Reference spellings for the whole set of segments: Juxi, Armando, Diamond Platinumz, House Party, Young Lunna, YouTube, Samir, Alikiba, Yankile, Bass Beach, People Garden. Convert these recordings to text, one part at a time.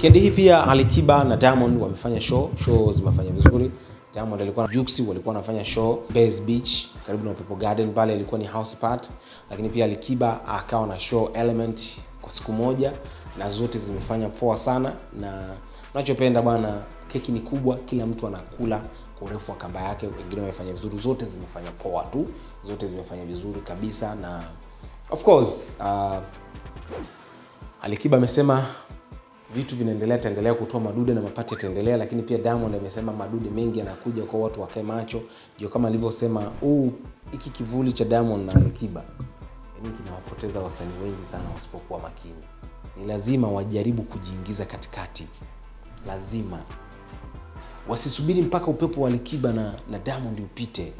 Kendi hii pia Alikiba na Diamond wamefanya show zimefanya vizuri. Diamond alikuwa na Juxi, walikuwa wanafanya show Bass Beach karibu na People Garden, pale ilikuwa ni House Party, lakini pia Alikiba akawa na show Element kwa siku moja na zote zimefanya poa sana. Na unachopenda bwana, keki ni kubwa, kila mtu anakula kwa urefu wa kamba yake, wengine wamefanya vizuri, zote zimefanya poa tu, zote zimefanya vizuri kabisa. Na of course Alikiba amesema vitu vinaendelea, taendelea kutoa madude na mapati yataendelea, lakini pia Diamond amesema madude mengi yanakuja, kwa watu wakae macho. Ndio kama alivyosema, hiki kivuli cha Diamond na Alikiba yani kinawapoteza wasanii wengi sana wasipokuwa makini. Ni lazima wajaribu kujiingiza katikati. Lazima wasisubiri mpaka upepo wa Alikiba na Diamond upite.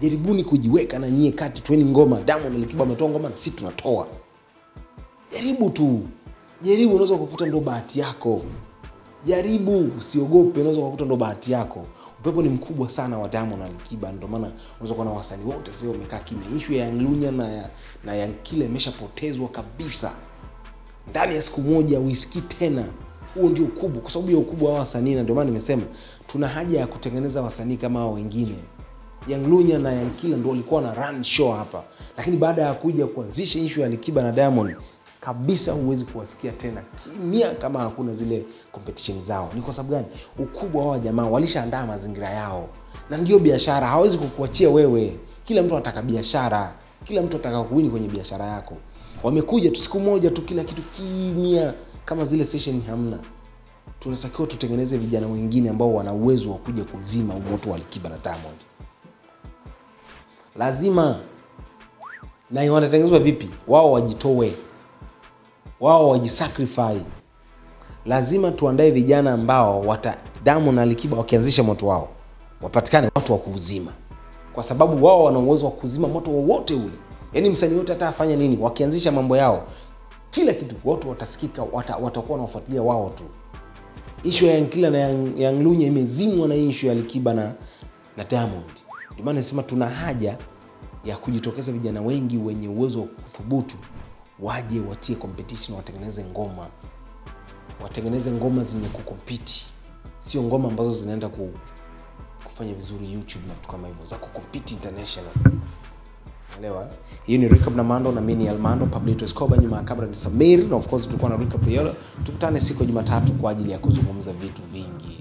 Jaribuni kujiweka na nyie kati, tueni ngoma. Diamond na Alikiba wametoa ngoma na sisi tunatoa. Jaribu tu. Jaribu, unaweza kukuta ndo bahati yako. Jaribu, usiogope, unaweza kukuta ndo bahati yako. Upepo ni mkubwa sana wa Diamond na Alikiba, ndio maana unaweza kuona wasanii wote sio wamekaa kimya. Issue ya Young Lunna na Yankile imeshapotezwa kabisa. Ndani ya siku moja uisikii tena. Huo ndio ukubwa, kwa sababu ya ukubwa wa wasanii, na ndio maana nimesema tuna haja ya kutengeneza wasanii kama hao wengine. Young Lunna na Yankile ndio walikuwa na run show hapa, lakini baada ya kuja kuanzisha issue ya Alikiba na Diamond kabisa huwezi kuwasikia tena kimya kama hakuna zile competition zao. Ni kwa sababu gani? Ukubwa wa jamaa, walishaandaa mazingira yao. Na ndio biashara, hawezi kukuachia wewe. Kila mtu anataka biashara, kila mtu anataka kuwini kwenye biashara yako. Wamekuja tu siku moja tu, kila kitu kimya, kama zile session hamna. Tunatakiwa tutengeneze vijana wengine ambao wana uwezo wa kuja kuzima moto wa Alikiba na Diamond. Lazima. Na wanatengenezwa vipi? Wao wajitowe. Wao wajisacrifice. Lazima tuandae vijana ambao Diamond na Alikiba wakianzisha moto wao wapatikane watu wa kuuzima, kwa sababu wao wana uwezo wa kuzima moto wowote ule. Yaani msanii yote atafanya nini, wakianzisha mambo yao, kila kitu watu watasikika, watakuwa wanafuatilia wao tu. Issue ya Yankile na Young Lunna imezimwa na issue ya Alikiba na Diamond. Ndio maana nasema tuna haja ya kujitokeza vijana wengi wenye uwezo wa kuthubutu, waje watie competition, watengeneze ngoma. Watengeneze ngoma zenye kukompiti. Sio ngoma ambazo zinaenda kufanya vizuri YouTube na kama hivyo, za kukompiti international. Elewa? Hii ni recap na Armando, na mimi ni Armando Pablito Escobar, nyuma ya kamera ni Samir, na of course tulikuwa na recap hiyo. Tukutane siku ya Jumatatu kwa ajili ya kuzungumza vitu vingi.